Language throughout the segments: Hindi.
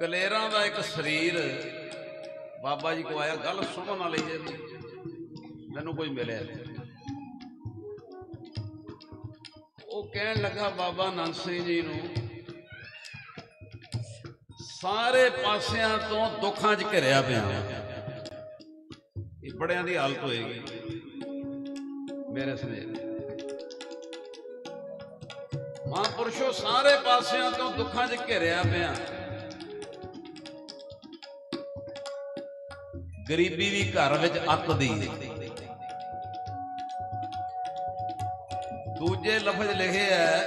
कलेरा का एक शरीर बाबा जी को आया। गल सुन वाली जे मैनू कोई मिले, वो कहन लगा बाबा नानसिंह जी नू सारे पासियां तो दुखां च घिरिया पिया, ये बड़ियां दी हालत होएगी मेरे सनेह। महापुरुषों सारे पासियां तो दुखां च घिरिया पिया, गरीबी भी घर विच अत दी। दूजे लफज लिखे है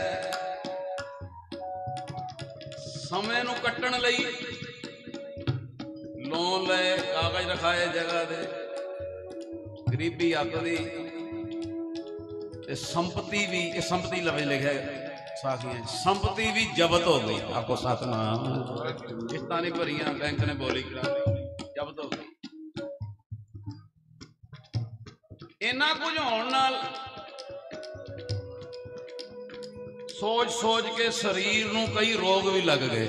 समय नूं कट्टण लई लोन ले कागज रखाए जगह दे, गरीबी अत दी ते संपत्ति भी। इह संपत्ति लफज लिखे साखियां, संपत्ति भी जबत हो गई। आखो सतनाम, किश्तां नहीं भरियां, बैंक ने बोली जबत हो गई। इन्ना कुछ होने नाल सोच सोच के शरीर नूं कई रोग भी लग गए।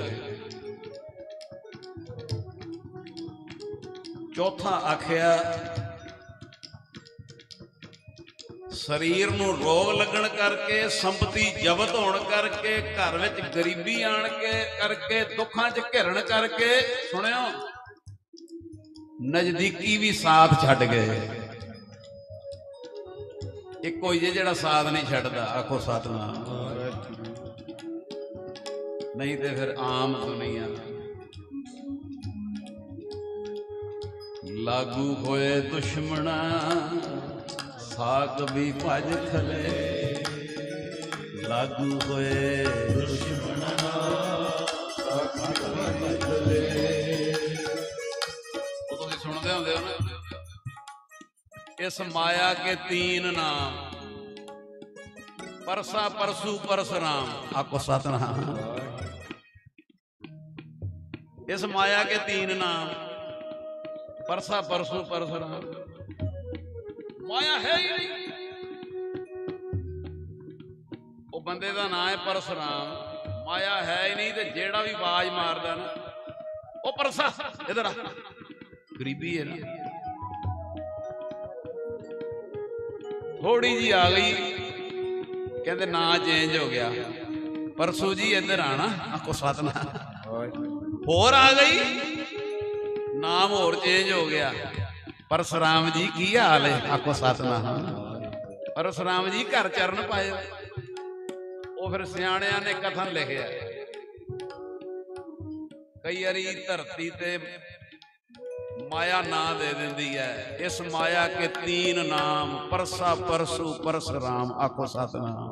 चौथा आखिया शरीर नूं रोग लगन करके, संपत्ति जबत होने करके, घर विच गरीबी आण के करके, दुखां च घिरन करके सुनियो नजदीकी भी साथ छड्ड गए। एक कोई जे जिहड़ा साथ नहीं छड्डदा, आखो सतनाम, नहीं तो फिर आम दुनिया लागू होए दुश्मना साक भी भज खले, लागू होए दुश्मना साक भी भज खले। वो तुसीं सुणदे हुंदे हो ना, इस माया के तीन नाम, परसा परसू परसराम। आखो सतनाम, इस माया के तीन नाम, परसा परसू परसराम। माया है ही नहीं, वो बंदे का नाम है परसराम। माया है ही नहीं, तो जेड़ा भी आवाज मारदा ना वो परसा इधर आ, गरीबी है ना। थोड़ी जी आ गई, कहते ना चेंज हो गया, परसू जी इधर आना। आखो सतनाम, होर आ गई, नाम होर चेंज हो गया, परसराम जी की हाल है। आखो सतनाम, परसराम जी घर चरण पाए। वो फिर सियाणियां ने कथन लिखिया, कई बारी धरती ते माया ना दे दी है, इस माया के तीन नाम, परसा परसू परसराम। आखो सतनाम,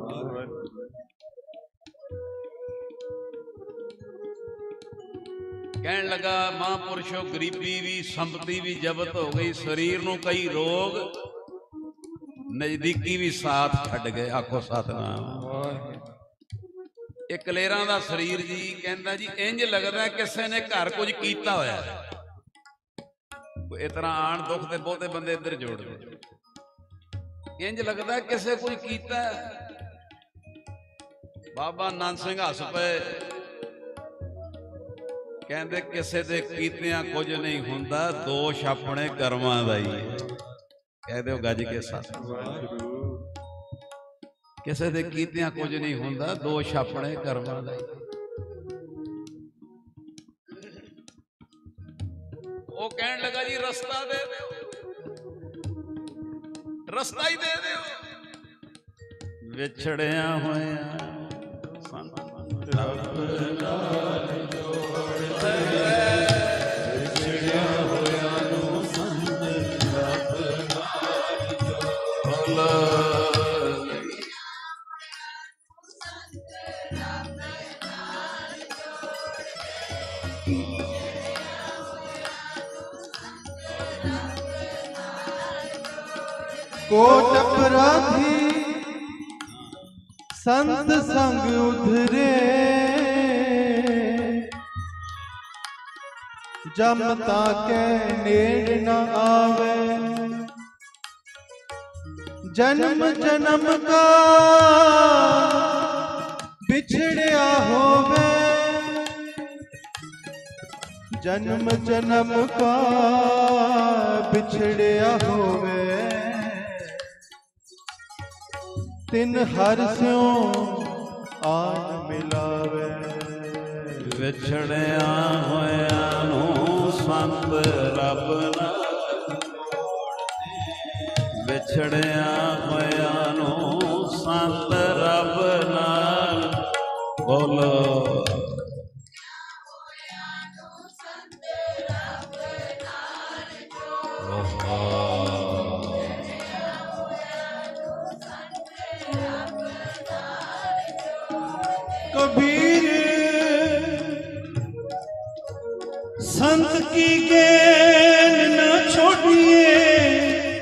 कहन लगा महापुरुषों गरीबी भी, संपत्ति भी जबत हो गई, शरीर नूं कई रोग, नजदीकी भी साथ छड्ड गए। आखो सतनाम। एक कलेरां दा शरीर जी कहंदा जी इंज लगदा किसी ने घर कुछ कीता होया है। इस तरह आण दुख ते बहुते बंदे इधर जोड़ दे, इंज लगता किसे कोई कीता। बाबा नानक सिंह हस पे, कहंदे किसे दे कीतियां कुछ नहीं हुंदा, दोष अपने कर्मां दा ही। कह दिओ गज के साथ, किसे दे कीतियां कुछ नहीं हुंदा, दोष अपने कर्मां दा ही। वो कहन लगा जी रस्ता दे दो, रस्ता ही दे दो। विछड़िया होया को टकराधी संत संग उधरे, जमता के नेड़ न आवे, जन्म जन्म का बिछड़िया होवे, जन्म जन्म का बिछड़िया होवे तिन हर स्यों आज मिलावे। विछड़िया होया नूं संत रब ना जोड़दे, विछड़िया होया नूं संत रब नाल बोलो। कबीर संत की गेल न छोड़िए,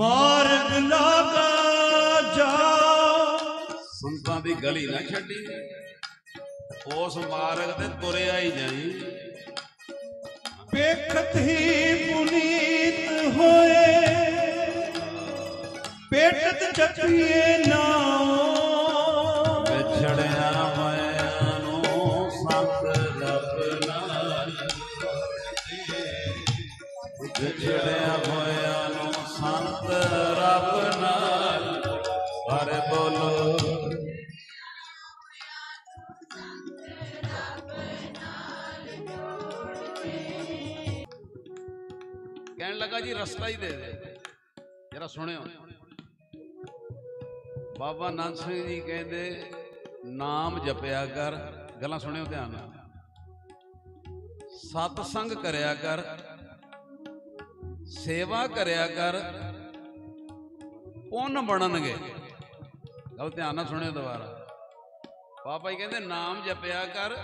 मार्ग लागा जा संतां दी गली ना छड्डिए, उस मार्ग ते तुरिया ही जाई। बेखत ही पुनीत होए बेटत जपिए नाम। विछड़िया होया नूं संत रब नाल जोड़दे, विछड़िया होया नूं संत रब नाल अरे बोलो। कहन लगा जी रस्ता ही दे दे। जरा सुनियो बाबा नानसिंह जी कहंदे नाम जपया कर, गल्लां सुनियो ध्यान नाल, सतसंग करया कर, सेवा करया कर, पुन बनणगे। गल ध्यान नाल सुनियो दोबारा। बाबा जी कहंदे नाम जपया कर,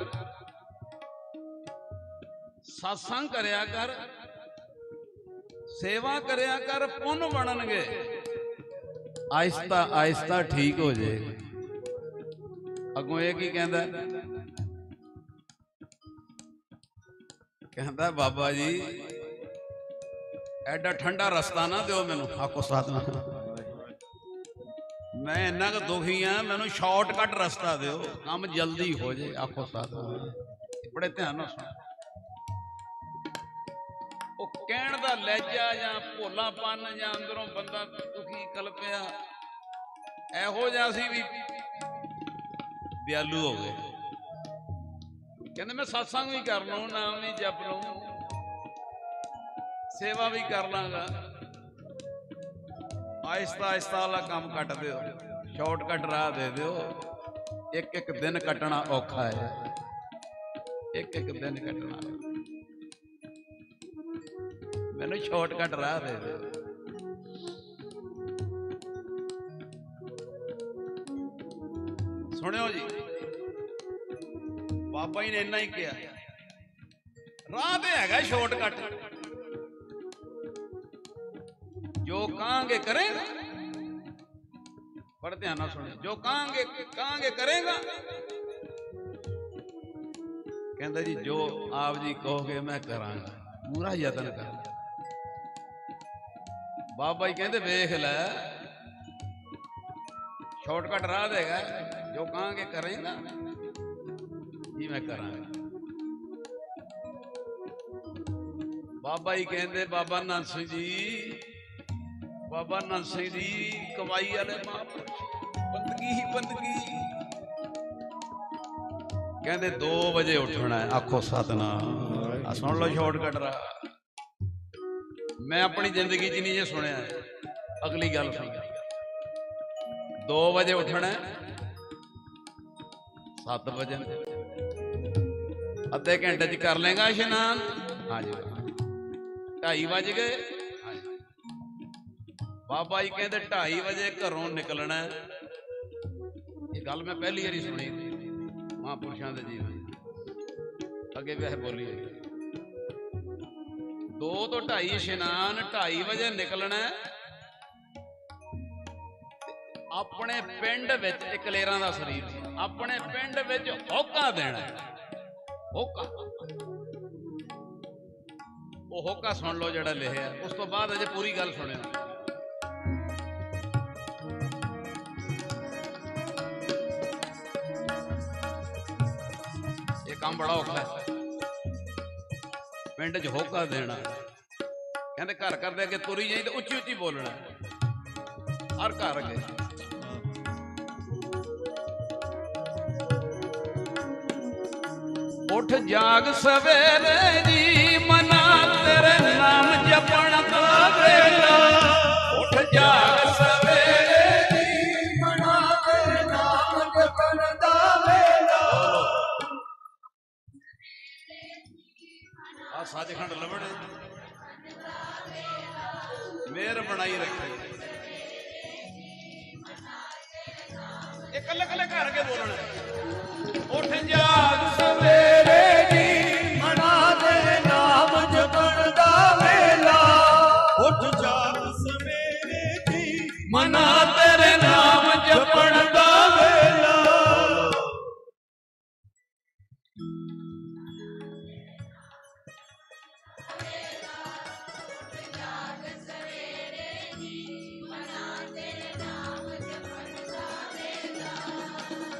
सतसंग करया कर, सेवा करया कर, पुन बनणगे। आहिस्ता आहिस्ता ठीक हो जाएगा। अगों यह की कहता है, कहता बाबा जी एडा ठंडा रस्ता ना दो मैनू, आखो साथ ना, मैं इन्ना क दुखी हाँ, मैनू शॉर्टकट रस्ता दो, काम जल्दी हो जाए, आखो साथ। बड़े ध्यान सुन, कहण दा लहजा या भोलापन या अंदरों बंदा दुखी कलपिया इहो जिहा सी भी ब्यालू हो गए। कहते मैं सत्संग भी कर लूं, नाम भी जप लूं, सेवा भी कर लांगा। आहिस्ता आहिस्ता वाला काम कट दिओ, शॉर्टकट राह दे दिओ। एक एक दिन कटना औखा है, एक एक दिन कटना। मैंने शॉर्टकट राह दे दे। सुनियो जी बाबा जी ने इन्ना ही किया, राह तो है शॉर्टकट, जो कहांगे करेगा। बड़े ध्यान सुने, जो कहांगे कहांगे करेगा। कहता जी जो आप जी कहोगे मैं करांगा, पूरा यतन कर। बाबा जी कहते वेख लै शॉर्टकट राह देगा, जो कहांगे करेगा जी मैं करांगा। बाबा जी कहते बाबा नंद सिंह जी कमाई वाले महापुरुष, बंदगी ही बंदगी। कहते 2 बजे उठना है, आखो सतनाम। सुन लो शॉर्टकट राह, मैं अपनी जिंदगी च नहीं ये सुने। अगली गल सुन, 2 बजे उठना है, 7 बजे अद्धे घंटे च कर लेगा इशनान। हाँ जी 2:30 बज गए। बाबा जी कहते 2:30 बजे घरों निकलना है। ये गल मैं पहली बारी सुनी महापुरुषों के जीवन अगे वैसे बोली। 2 तो 2:30 इशनान, 2:30 बजे निकलना। अपने पिंड विच इकलेरां दा शरीर, अपने पिंड विच होका देना। होका वो होका सुन लो जिहड़ा लिखिया, उस तो बाद अजे पूरी गल सुनियो। काम बड़ा औखा है, पिंड च होका देना, कहते घर घर दे अगे तुरी जाई ते उच्ची उच्ची बोलना हर घर अगे। उठ जाग सवेरे दी मना तेरे नाम जपण दा वेला, उठ जाग सवेरे दी मना तेरे नाम जपण दा वेला। आ सचखंड लवड़े मेहर बनाई रखे, कल्ले कल्ले घर के बोलना। उठ जाग सवेरे मना तेरे नाम जपण दा वेला।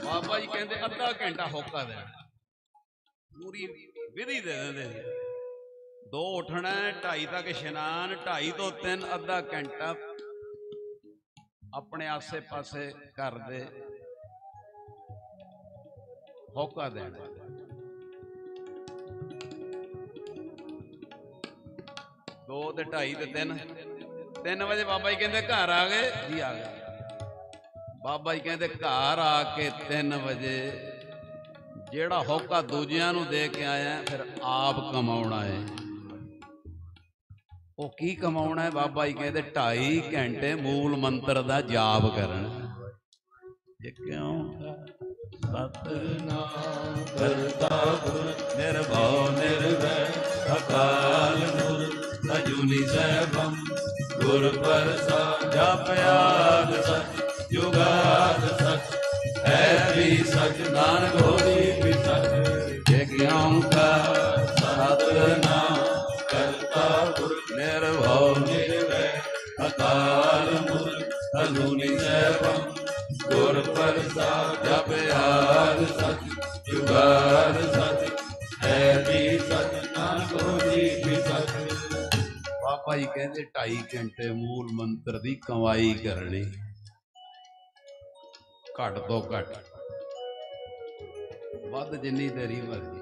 बाबा जी कहते अद्धा घंटा होका देना, पूरी विधि दे देंगे। दो उठना, ढाई तक इशनान, ढाई तो तीन अद्धा घंटा अपने आसे पासे घर दे होका देना। दो ते ढाई ते तीन, तीन बजे बाबा जी कहते घर आ गए जी, आ गए। बाबा जी कहते घर आके तीन बजे जेड़ा होका दूजियां नूं दे के आया फिर आप कमाउणा है। वो की कमाना है? बाबा जी कहते ढाई घंटे मूल मंत्र का जाप करना। बाबा जी कहते ढाई घंटे मूल मंत्र की कमाई करनी, घट तो घट वध जिनी तेरी मर्जी।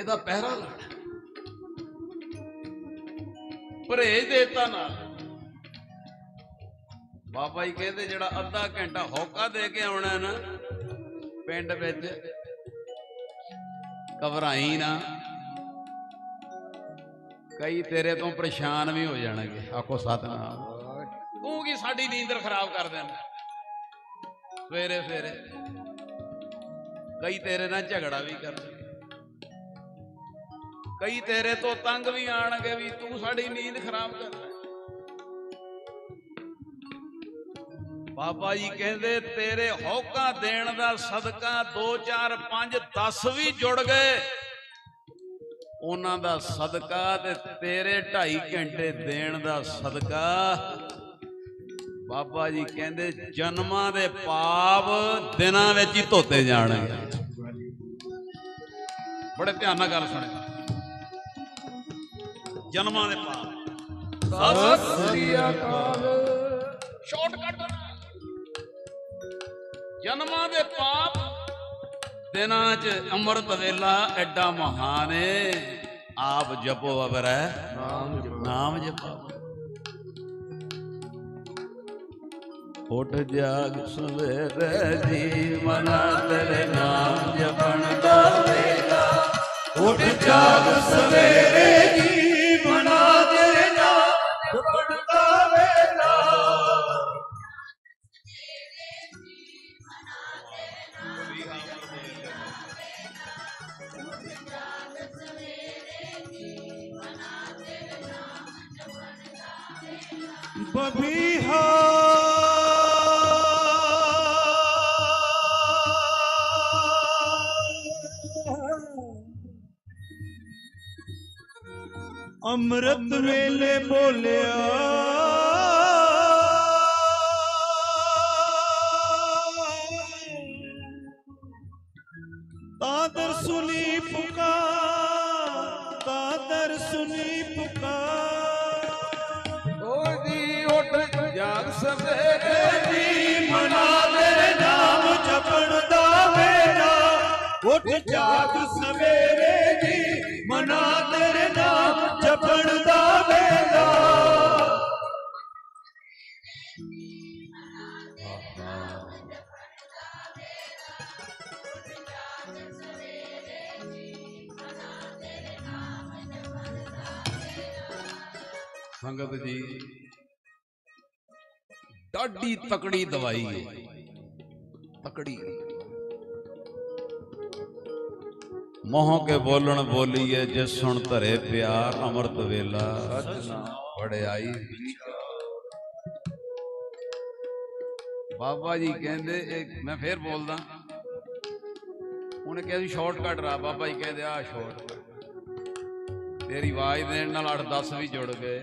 ਇਹਦਾ ਪਹਿਰਾ ਲਾਣਾ, ਪਰਹੇਜ ਦੇਤਾ ਨਾ। ਬਾਬਾ ਜੀ ਕਹਿੰਦੇ ਜਿਹੜਾ ਅੱਧਾ ਘੰਟਾ ਹੋਕਾ ਦੇ ਕੇ ਆਉਣਾ ਨਾ ਪਿੰਡ ਵਿੱਚ, ਘਬਰਾਈ ਨਾ, ਕਈ ਤੇਰੇ ਤੋਂ ਪਰੇਸ਼ਾਨ ਵੀ ਹੋ ਜਾਣਗੇ। ਆਖੋ ਸਤਿਨਾਮ, ਤੂੰ ਕੀ ਸਾਡੀ ਨੀਂਦਰ ਖਰਾਬ ਕਰ ਦੇਣਾ। ਸਵੇਰੇ ਸਵੇਰੇ ਕਈ ਤੇਰੇ ਨਾਲ ਝਗੜਾ ਵੀ ਕਰਦੇ, कई तेरे तो तंग भी आने भी, तू साड़ी नींद खराब कर। बाबा जी कहते तेरे होका देने का सदका 2 4 5 10 भी जुड़ गए, उन्हों का सदका ते तेरे ढाई घंटे देने का सदका। बाबा जी कहते जन्मा दे पाप दिना में ही धोते जाने। बड़े ध्यान नाल गल सुने, जन्मा दे पाप। सत श्री अकाल, शॉर्टकट जन्मा दे पाप दिना च अमृत वेला एडा महान है। आप जपो अबर है नाम जपो। उठ जाग सवेरे जी मना तेरे नाम जपण दा वेला, उठ जाग सवेरे जी मना तेरे नाम जपण दा वेला। बबीहा अमृत वेले बोलिया उठ जाग सवेरे जी मना तेरे नाम जपण दा वेला। संगत जी डाडी तकड़ी दवाई तकड़ी मोह के बोलन बोलिए जिस सुन धरे प्यार अमृत वेला बड़े आई। बाबा जी कहते मैं फिर बोलदा उन्हें कहा शॉर्टकट रहा बाबा जी कहते आ शॉर्टकट तेरी आवाज देने 8-10 भी जुड़ गए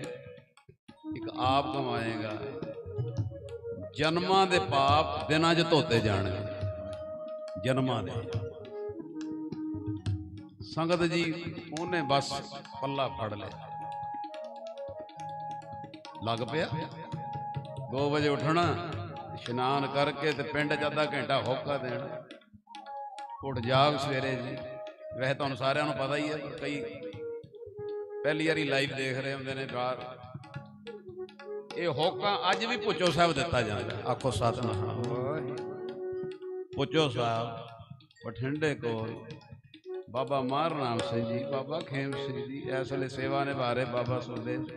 एक आप कमाएगा जन्मा दे पाप दिना च धोते जाने जन्मा दे। संगत जी उन्हें बस पल्ला फड़ लिया लग पिया 2 बजे उठना स्नान करके ते पिंड च आधा घंटा होका देना उठ जाग सवेरे जी। वैसे तुहानू सारिआं नू पता ही है कई पहली बारी लाइव देख रहे होंदे ने बाहर ये होका अज भी पुचो साहब दिता जाता आखो सतनाम पुचो साहब बठिंडे कोल बाबा मारनाम सिंह जी बाबा खेम सिंह जी इस वे सेवा निभा रहे बाबा सुदेव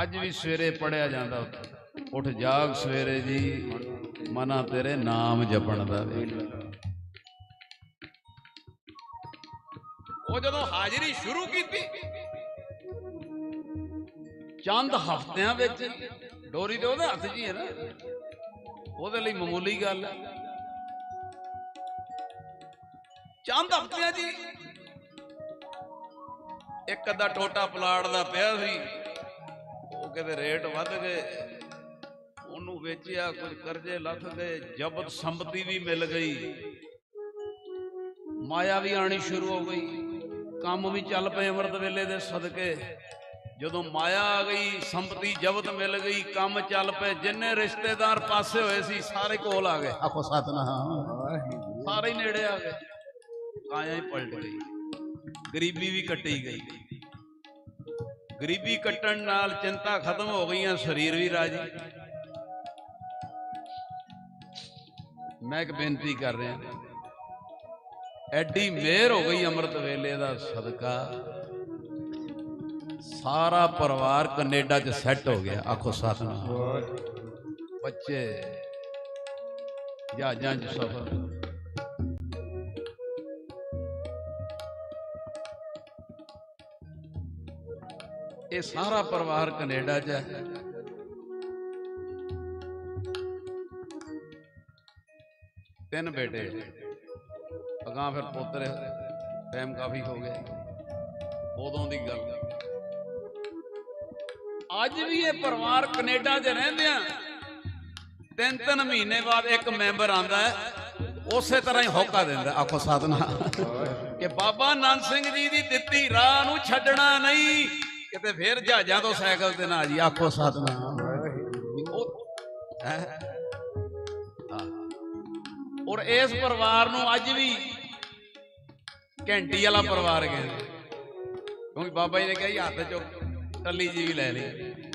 अज भी सवेरे पढ़िया जाता उठ जाग सवेरे जी मना तेरे नाम जपण दा वेला। वो जदों हाजिरी शुरू की चंद हफ्तियां विच डोरी तो उहदे हत्थ जी है ना उहदे लई मामूली गल है चंद हफ्तियां जी एक अद्धा टोटा प्लाट का पिया कहते रेट वध गए उन्होंने बेचिया कुछ करजे लथ गए जबत संपत्ति भी मिल गई माया भी आनी शुरू हो गई काम भी चल पे अमृत वेले दे सदके। जदों माया आ गई संपत्ति जबत मिल गई काम चल पे जिन्ने रिश्तेदार पासे होए सी सारे कोल आ गए आखो सतनाम सारे ही नेड़े आ गए आया ही पलट गई गरीबी भी कटी गई गरीबी कटण नाल चिंता खत्म हो गई शरीर भी राजी। मैं एक बेनती कर रहा एडी मेहर हो गई अमृत वेले दा सदका सारा परिवार कनेडा च सैट हो गया आखो सतनाम बच्चे जहाजा च सफर ये सारा परिवार कनेडा च है। तीन बेटे अगां फिर पोतरे टाइम काफी हो गया उदों की गल अज भी ये परिवार कनेडा च रहिंदे 3-3 महीने बाद एक मैंबर आंदा है उस तरह ही होका देंदा आखो साधना कि बाबा नानक सिंह जी की दित्ती राह नूं छड्डना नहीं कितने फिर जहाजा तो साइकिल से ना जी आखो सतनाम। और इस परिवार नूं अज भी घंटी वाला परिवार कहते क्योंकि बाबा जी ने कहा हाथ चो टली जी भी लै ली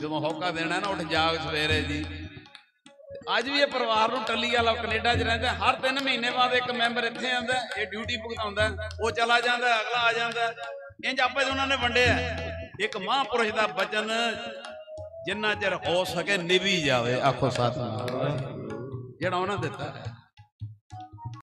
जो होका देना ना उठ जाग सवेरे जी अज भी ये परिवार नूं टली वाला कनेडा च रहिंदा हर 3 महीने बाद एक मैंबर इत्थे आंदा ये ड्यूटी भुगताउंदा वो चला जाता अगला आ जाता इंज आपे उन्होंने वंडे एक महापुरुष का वचन जिन्ना चर हो सके निभी जाए आखो साथ जो दिता है।